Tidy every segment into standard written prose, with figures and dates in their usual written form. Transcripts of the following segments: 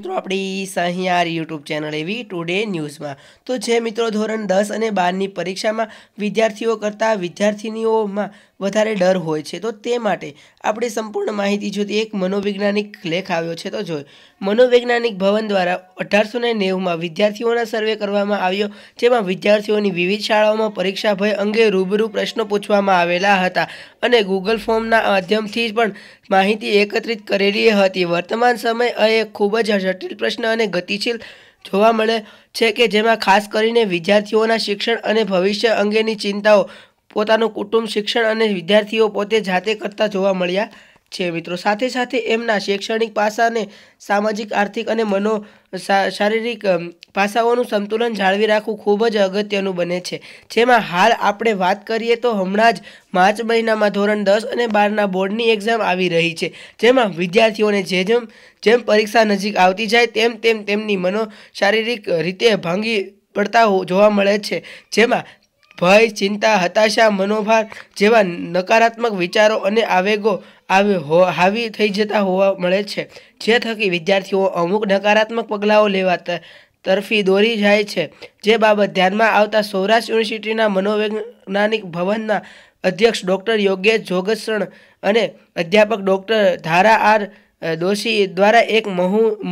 मित्रों अपनी सहियार YouTube channel AV today news में तो जे मित्रों धोरण 10 अने 12 नी परीक्षा में विद्यार्थीओ करता विद्यार्थिनीओ में वधारे डर होय छे तो ते माटे आपणे संपूर्ण माहिती जोती एक मनोवैज्ञानिक लेख आव्यो छे तो जोयो। मनोवैज्ञानिक भवन द्वारा 1890 में विद्यार्थीओनो सर्वे करवामां आव्यो जेमां विद्यार्थीओनी विविध शाळाओमां परीक्षा भय अंगे रूबरू प्रश्नो पूछवामां आवेला हता अने गूगल फॉर्मना माध्यमथी पण माहिती एकत्रित करेली हती। वर्तमान समय ए खूब ज जटिल प्रश्न अने गतिशील જોવા મળે છે કે જેમાં ખાસ કરીને વિદ્યાર્થીઓના શિક્ષણ અને ભવિષ્ય અંગેની ચિંતાઓ પોતાનું કુટુંબ શિક્ષણ અને વિદ્યાર્થીઓ પોતે જાતે કરતા જોવા મળ્યા છે। મિત્રો સાથે સાથે એમના શૈક્ષણિક પાસાને સામાજિક આર્થિક અને શારીરિક પાસાઓનું સંતુલન જાળવી રાખવું ખૂબ જ અગત્યનું બને છે। જેમાં હાલ આપણે વાત કરીએ તો હમણાં જ માર્ચ મહિનામાં ધોરણ 10 અને 12 ના બોર્ડની એક્ઝામ આવી રહી છે જેમાં વિદ્યાર્થીઓને જેમ પરીક્ષા નજીક આવતી જાય તેમ તેમની શારીરિક રીતે ભાંગી પડતા જોવા મળે છે। જેમાં ભય ચિંતા હતાશા મનોભાર જેવા નકારાત્મક વિચારો અને આવેગો હાવી થઈ જતા હોવા મળે છે જે થકી વિદ્યાર્થીઓ અમુક નકારાત્મક પગલાઓ લેવા તરફી દોરી જાય છે। જે બાબત ધ્યાનમાં આવતા સૌરાષ્ટ્ર યુનિવર્સિટીના મનોવૈજ્ઞાનિક ભવનના અધ્યક્ષ ડૉક્ટર યોગેશ જોગસણ અને અધ્યાપક ડૉક્ટર ધારા આર દોશી द्वारा एक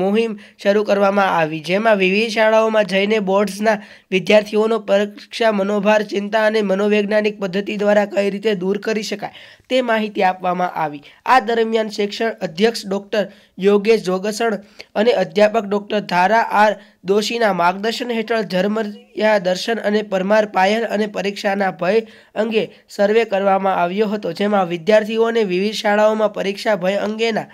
मोहिम शुरू करवामां आवी जेमां विविध शाळाओमां जईने बोर्ड्सना विद्यार्थीओनो परीक्षा मनोभार चिंता अने मनोवैज्ञानिक पद्धति द्वारा कई रीते दूर करी शकाय ते माहिती आपवामां आवी। आ दरमियान शिक्षण अध्यक्ष डॉक्टर योगेश जोगसण अने अध्यापक डॉक्टर धारा आर दोशीना मार्गदर्शन हेठळ धर्मया दर्शन अने परमार पायल अने परीक्षाना भय अंगे सर्वे करवामां आव्यो हतो जेमां विद्यार्थीओने विविध शाळाओमां परीक्षा भय अंगेना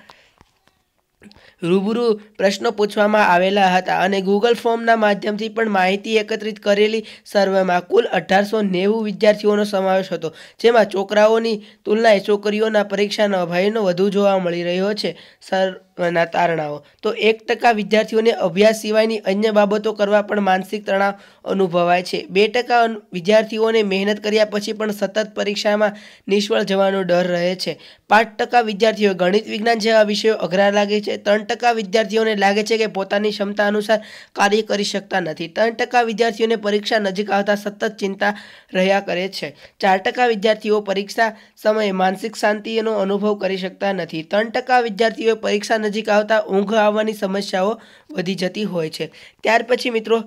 रूबरू प्रश्नों पूछवामां आवेला हता अने गूगल फॉर्मना माध्यमथी पण माहिती एकत्रित करेली सर्वेमां कुल 1890 विद्यार्थीओनो समावेश हतो जेमां छोकराओनी तुलनाए छोकरीओना परीक्षानो भयनो वधु जोवा मळी रह्यो छे। सर्वेना तारणाओ तो 1% विद्यार्थीओने अभ्यास सिवायनी अन्य बाबतो करवा पण मानसिक तणाव अनुभवाय छे। 2% विद्यार्थीओने मेहनत कर्या पछी पण सतत परीक्षामां निष्फळ जवानो डर रहे छे। 5% विद्यार्थीओ गणित विज्ञान जेवा विषयो अघरा लागे छे। 3% विद्यार्थीओने लागे छे के पोतानी क्षमता अनुसार कार्य करी शकता नथी। 3% विद्यार्थीओने परीक्षा नजीक आवता सतत चिंता रह्या करे छे। 4% विद्यार्थीओ परीक्षा समये मानसिक शांतिनो अनुभव करी शकता नथी। 3% विद्यार्थीओ परीक्षा नजीक आवता ऊंघ आववानी समस्याओ वधी जती होय छे। त्यार पछी मित्रों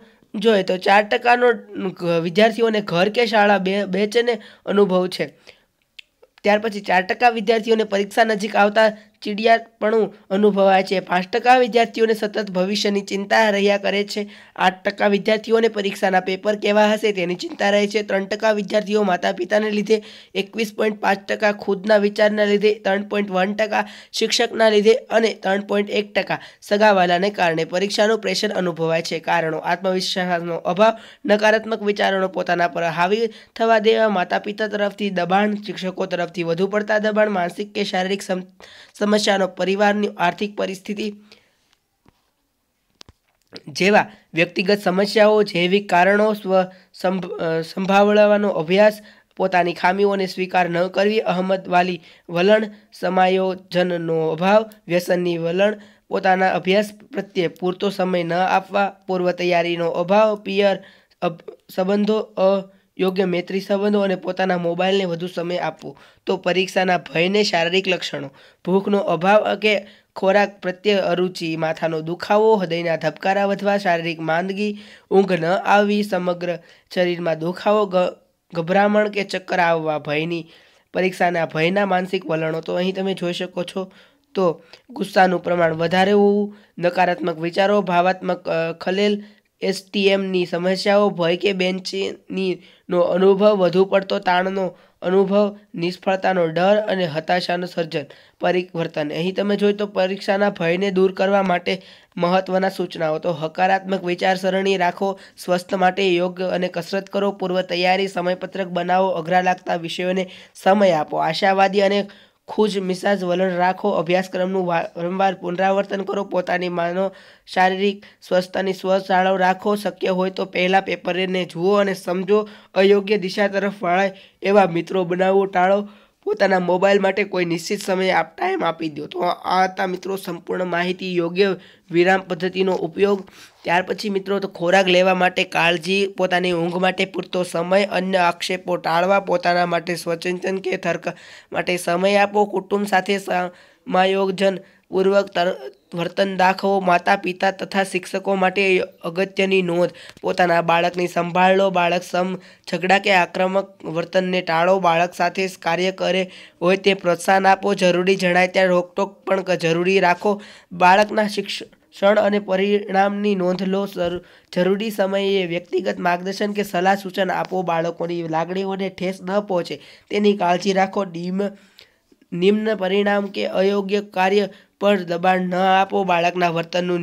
जोए तो 4% विद्यार्थीओने घर के शाळा बेचने अनुभव छे। त्यार पछी 4% विद्यार्थीओने परीक्षा नजीक आवता चिड़ियापणु अनुभवाय छे। 5% विद्यार्थीओने सतत भविष्यनी चिंता रह्या करे छे। 8% विद्यार्थीओने परीक्षाना पेपर केवा हशे तेनी चिंता रहे छे। 3% विद्यार्थीओ माता पिताने लीधे 21.5%, खुदना विचारना लीधे 3.1%, शिक्षकना लीधे अने 3.1% सगावालाने कारणे परीक्षानो प्रेशर अनुभवाय छे। कारणो आत्मविश्वासनो अभाव, नकारात्मक विचारोनो पोताना पर हावी थवा देवा, माता पिता तरफथी दबाण, शिक्षको तरफथी वधु पड़ता दबाण, मानसिक के शारीरिक समस्याओं, परिवारनी आर्थिक परिस्थिति जेवा व्यक्तिगत समस्याओं, जैविक कारणों, संभावनाओं अभ्यास, पोतानी खामीओने स्वीकार न करवी, अहमदवाली वलण, समायोजननो अभाव, व्यसननी वलण, पोताना अभ्यास प्रत्ये पूरतो समय न आपवा, पूर्व तैयारीनो अभाव, पियर संबंधों योग्य मैत्री संबंधों और पोताना मोबाइल ने वधु समय आपवो। तो परीक्षाना भयने शारीरिक लक्षणों, भूखनो अभाव के खोराक प्रत्ये अरुचि, माथानो दुखावो, हृदयना धबकारा वधवा, शारीरिक માંદગી, ઊંઘ न आवी, समग्र शरीर में दुखावो, गभरामण के चक्कर आववा, भयनी परीक्षाना भयना मानसिक वलणों तो अहीं तमे जोई शको छो। तो गुस्सानु प्रमाण वधारे होवुं, नकारात्मक विचारों, भावात्मक खलेल, एसटीएमनी समस्याओं, भय के बेचैनीनो अनुभव, वधु पड़तो ताणनो अनुभव, निष्फळतानो डर अने हताशानु सर्जन परिवर्तन। अहीं तमे जोई तो परीक्षाना भयने दूर करवा माटे महत्वना सूचनाओं तो हकारात्मक विचारसरणी राखो, स्वास्थ्य माटे योग अने कसरत करो, पूर्व तैयारी, समयपत्रक बनावो, अघरा लागता विषयोने समय आपो, आशावादी अने खुज मिजाज वलण राखो, अभ्यासक्रमनुं वारंवार पुनरावर्तन करो, पोतानी मानो शारीरिक स्वस्थतानी स्वस्थ જાળવ રાખો, શક્ય હોય તો પહેલા પેપરને જુઓ અને સમજો, અયોગ્ય દિશા તરફ વાળાય એવા મિત્રો બનાવો ટાળો, પોતાના મોબાઈલ માટે કોઈ નિશ્ચિત સમયે આપ ટાઈમ આપી દો। તો આ હતા મિત્રો સંપૂર્ણ માહિતી યોગ્ય વિરામ પદ્ધતિનો ઉપયોગ। ત્યાર પછી મિત્રો તો ખોરાક લેવા માટે કાળજી, પોતાની ઊંઘ માટે પૂરતો સમય, અન્ય આક્ષેપો ટાળવા, પોતાના માટે સ્વચિંતન કે તર્ક માટે સમય આપો, કુટુંબ સાથે સમાયોજન पूर्वक वर्तन दाखवो, माता पिता तथा शिक्षकों माटे अगत्यनी नोंध, पोताना बाळकनी संभाळ लो, बाळक सम झगड़ा के आक्रामक वर्तन ने टाळो, बाळक साथे कार्य करे होय ते प्रोत्साहन आपो, जरूरी जणाय त्यारे रोकटोक पण जरूरी राखो, बाळकना शिक्षण अने परिणामनी नोंध लो, जरूरी समये व्यक्तिगत मार्गदर्शन के सलाह सूचन आपो, बाळकोनी लागणीओने ठेस न पहोंचे तेनी काळजी राखो, निम्न परिणाम के अयोग्य कार्य पर दबाण न आपो, बाळकना वर्तननुं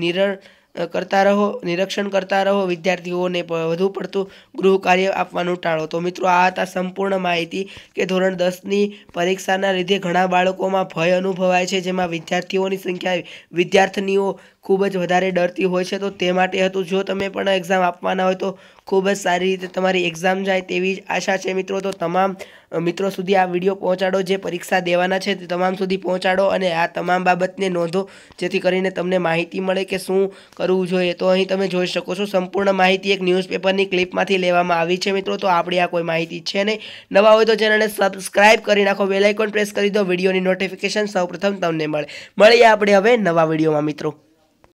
निरीक्षण करता रहो, विद्यार्थीओने वधु पड़तुं गृह कार्य आपवानुं टाळो। तो मित्रों आ हता संपूर्ण माहिती के धोरण 10 नी परीक्षाना लीधे घणा बाळकोमां भय अनुभवाय छे, जेमां विद्यार्थीओनी संख्या विद्यार्थिनीओ खूब ज वधारे डरती होय छे। तो ते माटे हतुं। जो तमे पण एक्जाम आपवाना होय तो खूब ज सारी रीते तमारी एक्जाम जाय तेवी आशा छे मित्रों। तो तमाम मित्रों सुधी आ विडियो पहोंचाडो, जे परीक्षा देवाना छे ते तमाम सुधी पहोंचाडो अने आ तमाम बाबतने नोंधो, जेथी करीने तमने माहिती मळे के शुं करवुं जोईए। तो अहीं तमे जोई शको छो संपूर्ण माहिती एक न्यूज़पेपरनी क्लिपमांथी लेवामां आवी छे मित्रों। तो आपणी आ कोई माहिती छे नहीं। नवा होय तो चेनलने सब्सक्राइब करी नाखो, बेल आइकन प्रेस करी दो, विडियोनी नोटिफिकेशन सौप्रथम तमने मळे। आपणे हवे नवा विडियोमां मित्रों।